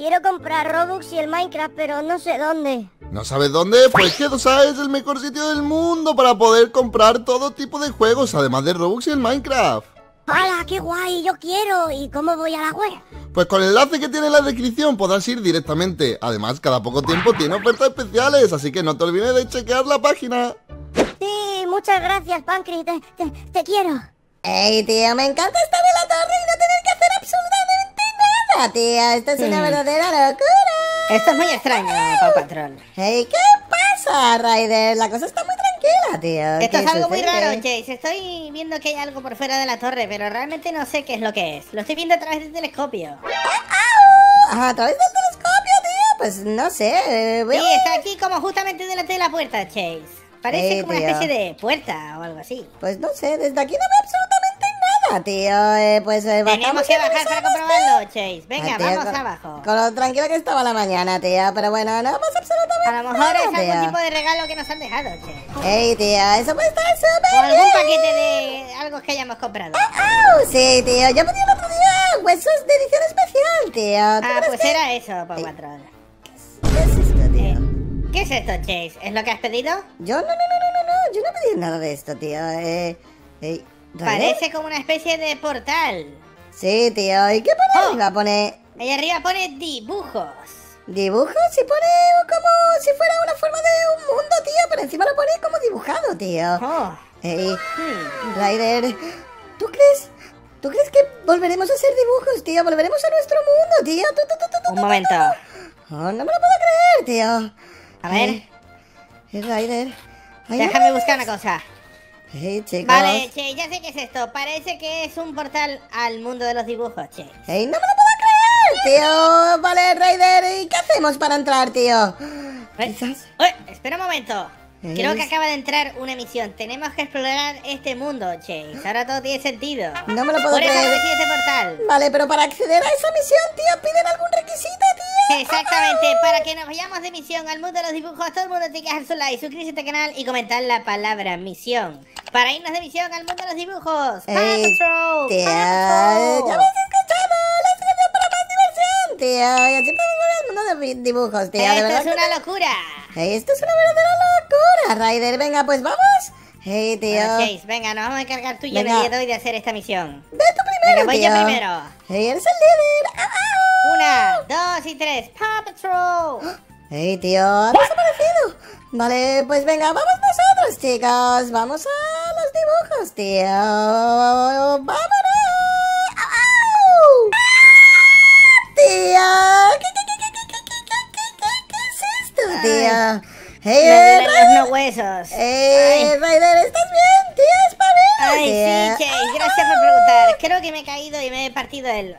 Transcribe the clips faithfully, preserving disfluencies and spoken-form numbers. Quiero comprar Robux y el Minecraft, pero no sé dónde. ¿No sabes dónde? Pues G dos A es el mejor sitio del mundo para poder comprar todo tipo de juegos, además de Robux y el Minecraft. ¡Hala, qué guay! Yo quiero. ¿Y cómo voy a la web? Pues con el enlace que tiene en la descripción podrás ir directamente. Además, cada poco tiempo tiene ofertas especiales, así que no te olvides de chequear la página. Sí, muchas gracias, Pancri. Te, te, te quiero. ¡Ey, tío! Me encanta estar en la torre y no tener que hacer absolutamente nada, tío. Esto es una verdadera locura. Esto es muy extraño, Paw Patrol. ¡Ey, qué pasa, Ryder! La cosa está muy tranquila, tío. Esto es algo muy raro, Chase. Estoy viendo que hay algo por fuera de la torre, pero realmente no sé qué es lo que es. Lo estoy viendo a través del telescopio. ¿A través del telescopio, tío? Pues no sé. Sí, está aquí como justamente delante de la puerta, Chase. Parece sí, como tío. Una especie de puerta o algo así. Pues no sé, desde aquí no veo absolutamente nada, tío. Eh, pues eh, tenemos que bajar para comprobarlo, Chase. Venga, ah, tío, vamos con, abajo. Con lo tranquila que estaba la mañana, tío. Pero bueno, no pasa absolutamente nada. A lo mejor nada, es tío. Algún tipo de regalo que nos han dejado, Chase. Ey, tío, eso puede estar súper. O algún paquete de algo que hayamos comprado. Oh, oh, sí, tío. Yo pedí el otro día huesos de edición especial, tío. Ah, pues que... era eso, Paw Patrol. ¿Qué es esto, tío? Eh. ¿Qué es esto, Chase? ¿Es lo que has pedido? Yo no, no, no, no, no, yo no he pedido nada de esto, tío. Eh, eh, Parece como una especie de portal. Sí, tío. ¿Y qué pone oh. arriba? Pone... Ahí arriba pone dibujos. ¿Dibujos? Y pone como si fuera una forma de un mundo, tío. Pero encima lo pone como dibujado, tío. Oh. Hey, hmm. Ryder, ¿tú crees...? ¿Tú crees que volveremos a hacer dibujos, tío? Volveremos a nuestro mundo, tío. Tú, tú, tú, tú, tú, un momento. Tú, tú. Oh, no me lo puedo creer, tío. A ver. Hey, Ryder. Ay, déjame no buscar una cosa. Hey, chicos. Vale, Che, ya sé qué es esto. Parece que es un portal al mundo de los dibujos, Che. Hey, no me lo puedo creer, tío. Vale, Ryder. ¿Y qué hacemos para entrar, tío? ¿Eh? Quizás. Eh, espera un momento. Hey. Creo que acaba de entrar una misión. Tenemos que explorar este mundo, Chase. Ahora todo tiene sentido. No me lo puedo creer. Por eso este portal. Vale, pero para acceder a esa misión, tío, piden algún requisito, tío. Exactamente. Oh, oh. Para que nos vayamos de misión al mundo de los dibujos, todo el mundo tiene que dejar su like, suscribirse a este canal y comentar la palabra misión. Para irnos de misión al mundo de los dibujos. Hey, Paw Patrol. Tío, ya habéis escuchado la explicación para más diversión, tío. Y así podemos ver el mundo de dibujos, tío. Esto es una locura. Esto es una verdadera locura. Ryder, venga, pues vamos. Hey, tío. Bueno, Chase, venga, nos vamos a encargar tú y yo de hoy de hacer esta misión. Ve tú primero, venga, voy tío. yo primero. Hey, eres el líder. ¡Oh! Una, dos y tres. Paw Patrol. Hey, tío, ha desaparecido. Vale, pues venga, vamos nosotros, chicos. Vamos a los dibujos, tío. ¡Vámonos! ¡Oh! ¡Ah! Tío. ¿Qué, qué, qué, qué, qué, qué, qué, qué, qué es esto, tío? Hey, me duelen los no huesos. Hey, Ryder, ¿estás bien? Tío, espabila. Ay, tía. Sí, Chase, gracias por preguntar. Creo que me he caído y me he partido el...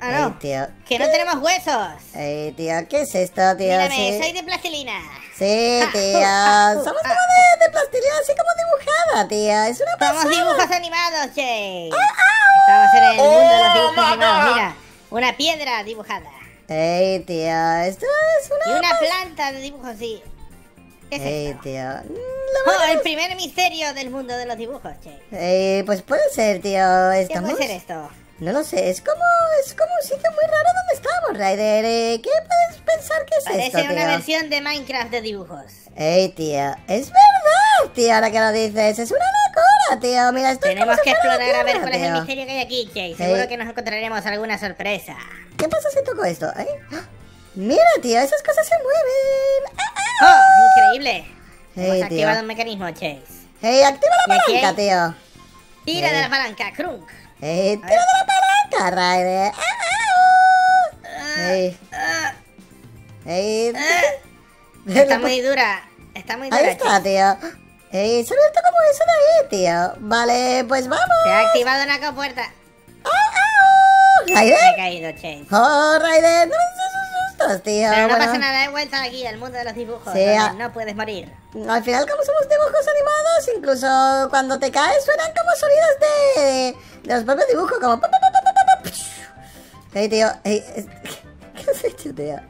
Ah, no, hey, tío. Que ¿Qué? no tenemos huesos. Hey, tío, ¿qué es esto, tío? Mírame, sí. soy de plastilina. Sí, tío, ah, uh, uh, uh, somos uh, uh, de, de plastilina, así como dibujada, tío. Es una pasada. Somos dibujos animados, Chase. Estamos en el oh, mundo de los dibujos animados, mira. Una piedra dibujada. Hey, tío, esto es una... Y una planta de dibujos, sí. ¿Qué es Ey, esto? tío. Oh, el primer misterio del mundo de los dibujos, Chase. Ey, pues puede ser, tío. ¿Estamos? ¿Qué puede ser esto? No lo sé, es como, es como un sitio muy raro donde estamos, Ryder. ¿Qué puedes pensar que es Parece esto, Parece una tío? versión de Minecraft de dibujos. Ey, tío, es verdad, tío, ahora que lo dices. Es una locura, tío. Mira, esto Tenemos es que explorar tierra, a ver cuál tío. es el misterio que hay aquí, Chase. Seguro Ey. que nos encontraremos alguna sorpresa. ¿Qué pasa si toco esto? ¿Eh? Mira, tío, esas cosas se mueven. ¡Oh! ¡Increíble! Hey, Hemos activado tío. un mecanismo, Chase. ¡Hey, activa la palanca, tío! ¡Tira hey. de la palanca, Krunk! ¡Hey, tira de la palanca, Ryder! ¡Ah, ah! ¡Hey! Ah, hey. Ah, está muy dura. Está muy dura, Ahí está, Chase. tío. ¡Hey, se ha abierto como eso de ahí, tío! Vale, pues vamos. Se ha activado una compuerta. ¡Ah, ah! Oh. ¡Ryder! Me he caído, Chase. ¡Oh, Ryder! ¡No Tío, Pero no bueno. pasa nada, he vuelto aquí al mundo de los dibujos. Sí, a... No puedes morir. Al final, como somos dibujos animados, incluso cuando te caes suenan como sonidos de, de, de los propios dibujos, como. Hey, tío, hey, es... ¿qué has hecho, tío?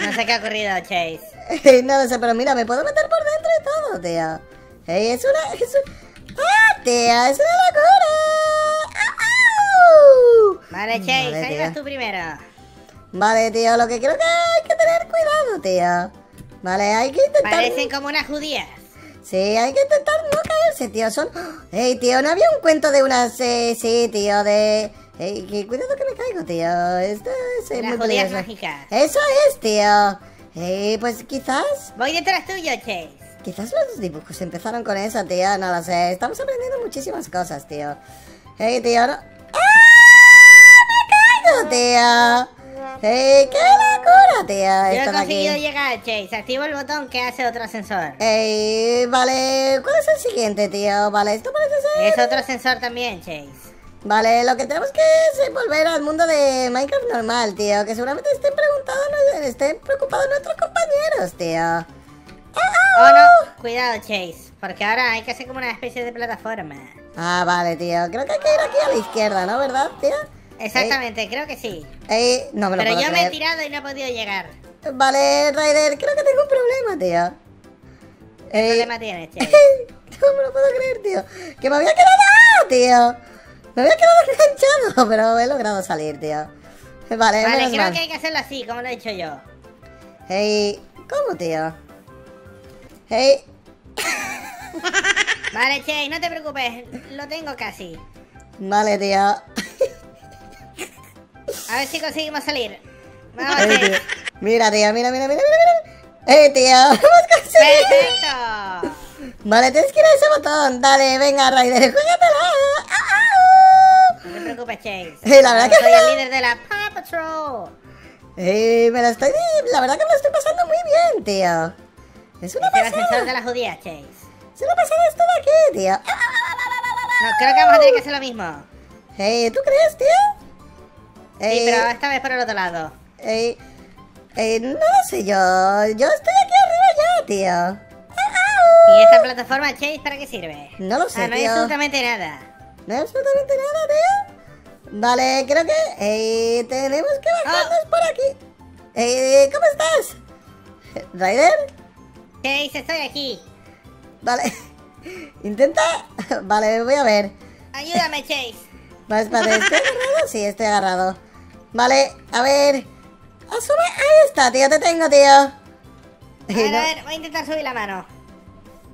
No sé qué ha ocurrido, Chase. Hey, no lo sé, pero mira, me puedo meter por dentro y todo, tío. Hey, es una. Es un... ¡Ah, tío! ¡Es una locura! ¡Oh, oh! Vale, Chase, vale, ahí vas tú primero. Vale, tío, lo que creo que hay que tener cuidado, tío. Vale, hay que intentar... Parecen como unas judías. Sí, hay que intentar no caerse, tío. Son... Ey, tío, ¿no había un cuento de unas... Eh, sí, tío, de... Ey, que... cuidado que me caigo, tío. Esto es eh, muy judías mágicas. Eso es, tío. Ey, pues quizás... Voy detrás tuyo, Chase. Quizás los dibujos empezaron con eso, tío. No lo sé. Estamos aprendiendo muchísimas cosas, tío. Ey, tío, no... ¡Ah! ¡Me caigo, tío! ¡Ey! ¡Qué locura, tío! Yo he conseguido aquí llegar, Chase. Activo el botón que hace otro ascensor. ¡Ey! Vale, ¿cuál es el siguiente, tío? Vale, esto parece ser... Es otro ascensor también, Chase. Vale, lo que tenemos que es volver al mundo de Minecraft normal, tío. Que seguramente estén preguntados, estén preocupados nuestros compañeros, tío. ¡Oh, no! Cuidado, Chase, porque ahora hay que hacer como una especie de plataforma. Ah, vale, tío. Creo que hay que ir aquí a la izquierda, ¿no? ¿Verdad, tío? Exactamente, ey, creo que sí. Ey, no me lo Pero puedo yo creer. Me he tirado y no he podido llegar. Vale, Ryder, creo que tengo un problema, tío. ¿Qué ey. problema tienes, Chase? No me lo puedo creer, tío. Que me había quedado, tío. Me había quedado enganchado, pero he logrado salir, tío. Vale, vale, creo mal. que hay que hacerlo así, como lo he hecho yo. Ey, ¿cómo, tío? Ey. Vale, Chase, no te preocupes. Lo tengo casi. Vale, tío. A ver si conseguimos salir. Vamos, eh, tío. Mira, tío, mira, mira, mira, mira. Eh, tío, hemos conseguido. Perfecto. Vale, tienes que ir a ese botón. Dale, venga, Ryder, júgatela. ¡Ah! No te preocupes, Chase. Eh, la verdad que soy el líder de la Paw Patrol. Eh, me la estoy... La verdad que me lo estoy pasando muy bien, tío. Es una pasada. Es el ascensor de las judías, Chase. Es una pasada esto de aquí, tío. No, creo que vamos a tener que hacer lo mismo. Eh, ¿tú crees, tío? Sí, ey, pero esta vez por el otro lado. Ey, ey, no sé yo. Yo estoy aquí arriba ya, tío. ¿Y esta plataforma, Chase, para qué sirve? No lo sé, ah, no tío. No hay absolutamente nada. No hay absolutamente nada, tío. Vale, creo que... Ey, tenemos que bajarnos oh. por aquí. Ey, ¿cómo estás? ¿Ryder? Chase, estoy aquí. Vale. Intenta... Vale, voy a ver. Ayúdame, Chase. Vale, espérate, ¿estoy agarrado? Sí, estoy agarrado. Vale, a ver. Asume. Ahí está, tío, te tengo, tío. A ver, no. a ver, voy a intentar subir la mano.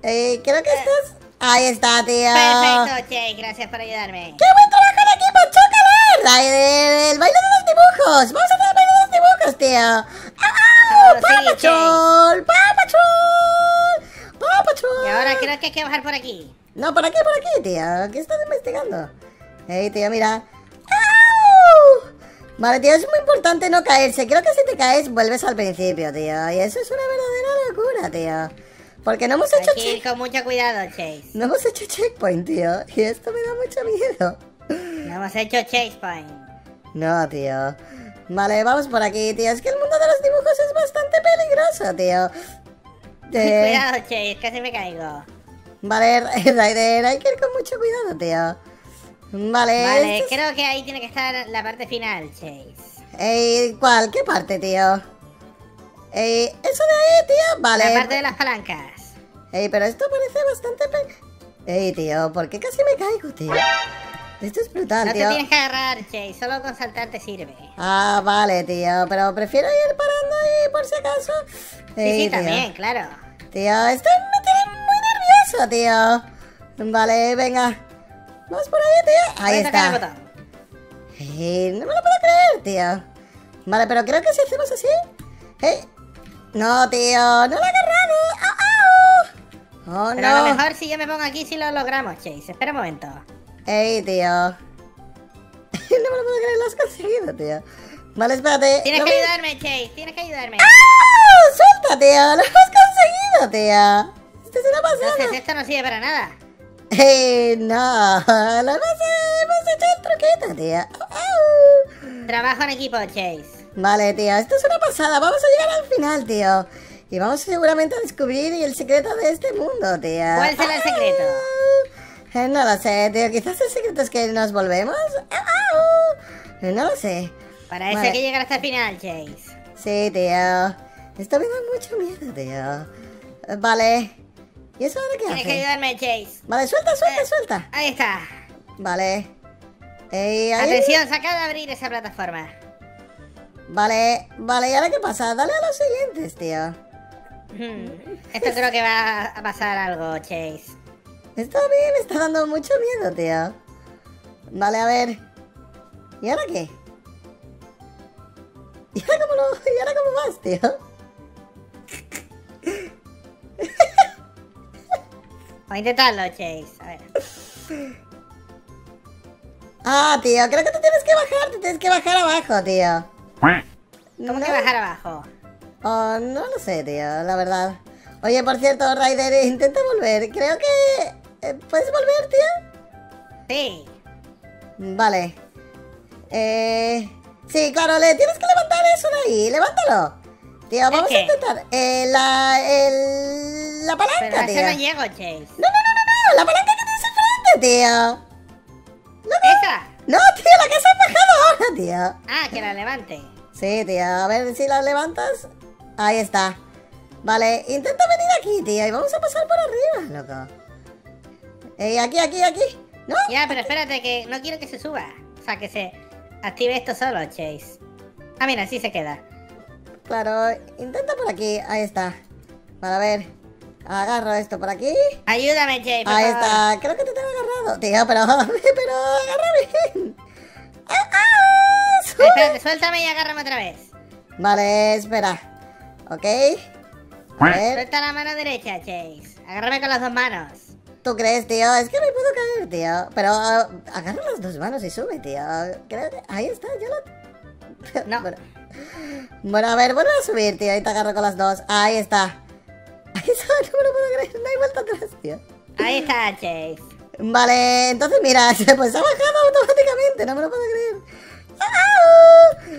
Eh, creo que eh. estás. Ahí está, tío. Perfecto, Chase, gracias por ayudarme. ¡Qué buen trabajo en equipo! ¡Chócala! ¡Ryder! ¡El baile de los dibujos! ¡Vamos a hacer el baile de los dibujos, tío! ¡Ah! Oh, ¡Paw Patrol! ¡Paw Patrol! ¡Paw Patrol! Y ahora creo que hay que bajar por aquí. No, por aquí, por aquí, tío. ¿Qué estás investigando? Ey, tío, mira. Vale, tío, es muy importante no caerse. Creo que si te caes, vuelves al principio, tío. Y eso es una verdadera locura, tío. Porque no hemos hecho checkpoint. Con mucho cuidado, Chase. No hemos hecho checkpoint, tío. Y esto me da mucho miedo. No hemos hecho checkpoint. No, tío. Vale, vamos por aquí, tío. Es que el mundo de los dibujos es bastante peligroso, tío. Eh... Cuidado, Chase, casi me caigo. Vale, Ryder, hay que ir con mucho cuidado, tío. Vale, vale es... creo que ahí tiene que estar la parte final, Chase. Ey, ¿cuál? ¿Qué parte, tío? Ey, eso de ahí, tío, vale. La parte de las palancas. Ey, pero esto parece bastante... Pe... Ey, tío, ¿por qué casi me caigo, tío? Esto es brutal, no tío. No te tienes que agarrar, Chase, solo con saltar te sirve. Ah, vale, tío, pero prefiero ir parando ahí, por si acaso. Ey, sí, sí, tío. También, claro. Tío, esto me tiene muy nervioso, tío. Vale, venga. Vamos por ahí, tío. Ahí está. El botón. Hey, no me lo puedo creer, tío. Vale, pero creo que si hacemos así. Hey. No, tío. No lo he agarrado. Oh, oh. Oh, pero no. A lo mejor si yo me pongo aquí, si lo logramos, Chase. Espera un momento. Hey, tío. No me lo puedo creer, lo has conseguido, tío. Vale, espérate. Tienes que ayudarme, Chase. Tienes que ayudarme. ¡Ah! ¡Suelta, tío! ¡Lo has conseguido, tío! Esto es una pasada. Entonces, esto no sirve para nada. Hey, no, lo hemos, hemos hecho el truquito, tío. Oh, oh. Trabajo en equipo, Chase. Vale, tío, esto es una pasada. Vamos a llegar al final, tío. Y vamos seguramente a descubrir el secreto de este mundo, tío. ¿Cuál será oh, el secreto? Eh, no lo sé, tío. Quizás el secreto es que nos volvemos. Oh, oh. No lo sé. Para eso vale. Hay que llegar hasta el final, Chase. Sí, tío. Esto me da mucho miedo, tío. Vale. ¿Y eso ahora qué hace? Tienes que ayudarme, Chase. Vale, suelta, suelta, eh, suelta. Ahí está. Vale. Ey, ahí... Atención, se acaba de abrir esa plataforma. Vale, vale, ¿y ahora qué pasa? Dale a los siguientes, tío. Hmm. Esto creo que va a pasar algo, Chase. Esto a mí me está dando mucho miedo, tío. Vale, a ver. ¿Y ahora qué? ¿Y ahora cómo, lo... ¿Y ahora cómo vas, tío? Voy a intentarlo, Chase. A ver. Ah, tío, creo que tú tienes que bajar. Te tienes que bajar abajo, tío. ¿Cómo que bajar abajo? Oh, no lo sé, tío, la verdad. Oye, por cierto, Ryder, intenta volver. Creo que... ¿Puedes volver, tío? Sí. Vale. Eh... Sí, claro, le tienes que levantar eso de ahí. Levántalo. Tío, vamos a intentar... Eh, la... El... La palanca, pero a tío. Pero no llego, Chase. No, no, no, no, no. La palanca que tienes enfrente, tío. ¿Loco? ¿Esa? No, tío, la que se ha bajado ahora, tío. Ah, que la levante. Sí, tío, a ver si la levantas. Ahí está. Vale, intenta venir aquí, tío, y vamos a pasar por arriba, loco. Eh, aquí, aquí, aquí. No. Ya, pero espérate, que no quiero que se suba. O sea, que se active esto solo, Chase. Ah, mira, así se queda. Claro, intenta por aquí, ahí está. Para ver. Agarro esto por aquí. Ayúdame, Chase. Ahí está. Creo que te tengo agarrado. Tío, pero... Pero agarra bien. ¡Ah! ah Espérate, suéltame y agárrame otra vez. Vale, espera. Ok. A ver. Suelta la mano derecha, Chase. Agárrame con las dos manos. ¿Tú crees, tío? Es que me puedo caer, tío. Pero uh, agarra las dos manos y sube, tío. Creo que... Ahí está, yo lo... No. Bueno. Bueno, a ver, vuelve a subir, tío. Y te agarro con las dos. Ahí está. No me lo puedo creer, no hay vuelta atrás, tío. Ahí está, Chase. Vale, entonces mira, pues ha bajado automáticamente, no me lo puedo creer.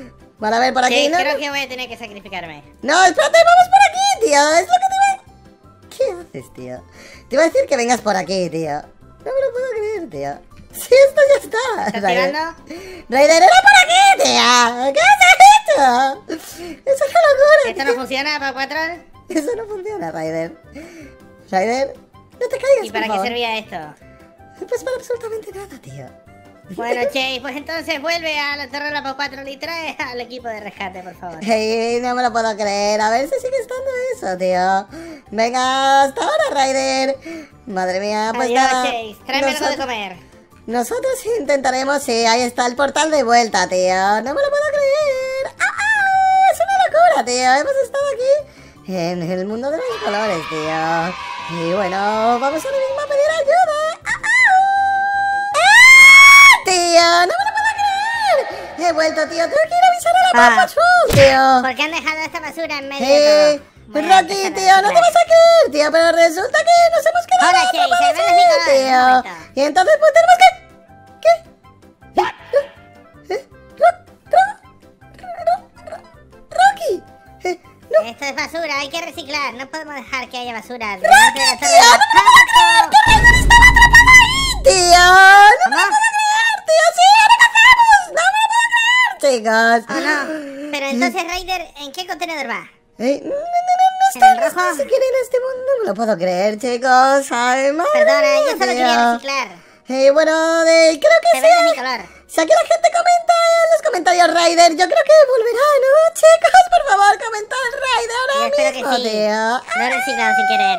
¡Au! Vale, a ver, por aquí, sí, ¿no? Creo que voy a tener que sacrificarme. No, espérate, vamos por aquí, tío. Es lo que te iba a... ¿Qué haces, tío? Te iba a decir que vengas por aquí, tío. No me lo puedo creer, tío. Si esto ya está. ¿Estás tirando? Ryder, era por aquí, tío. ¿Qué haces, tío? Es una locura, ¿Esto tío. no funciona, Paw Patrol? Eso no funciona, Ryder. Ryder, no te caigas. ¿Y para qué servía esto? Pues para absolutamente nada, tío. Bueno, Chase, pues entonces vuelve a la torre de la Paw Patrol y trae al equipo de rescate, por favor. Hey, no me lo puedo creer. A ver si sigue estando eso, tío. Venga, hasta ahora, Ryder. Madre mía, pues Adiós, nada. Chase, tráeme algo de comer. Nosotros intentaremos, sí. Ahí está el portal de vuelta, tío. No me lo puedo creer. ¡Ah, ah! Es una locura, tío. Hemos estado aquí en el mundo de los colores, tío. Y bueno, vamos ahora mismo a pedir ayuda. ¡Ah, ah! ¡Ah, tío! ¡No me lo puedo creer! He vuelto, tío. Tengo que ir a avisar a la Paw Patrol, tío. ¿Por qué han dejado esta basura en medio sí. de todo? Bueno, Rocky, tío, no, no te vas a creer, tío. Pero resulta que nos hemos quedado Hola, Chase, para hacer, tío. Y entonces pues tenemos que... Esto es basura, hay que reciclar, no podemos dejar que haya basura. ¡Rocky, tío! ¡No me lo puedo creer! ¡Que Ryder estaba atrapada ahí, tío! ¡No me lo puedo creer, tío! ¡Sí, ahora qué hacemos! ¡No me lo puedo creer, chicos! Oh, no. Pero entonces, Ryder, ¿en qué contenedor va? Eh, no, no, no, no, no está ni siquiera en este mundo. No me lo puedo creer, chicos. Ay, madre, perdona, yo solo tío. quería reciclar. Eh, bueno, de, creo que sí. Se ve mi color. Si aquí la gente comenta en los comentarios, Ryder, yo creo que volverá, ¿no? Chicos, por favor, comentad Ryder ahora mismo, tío. No lo he citado sin querer.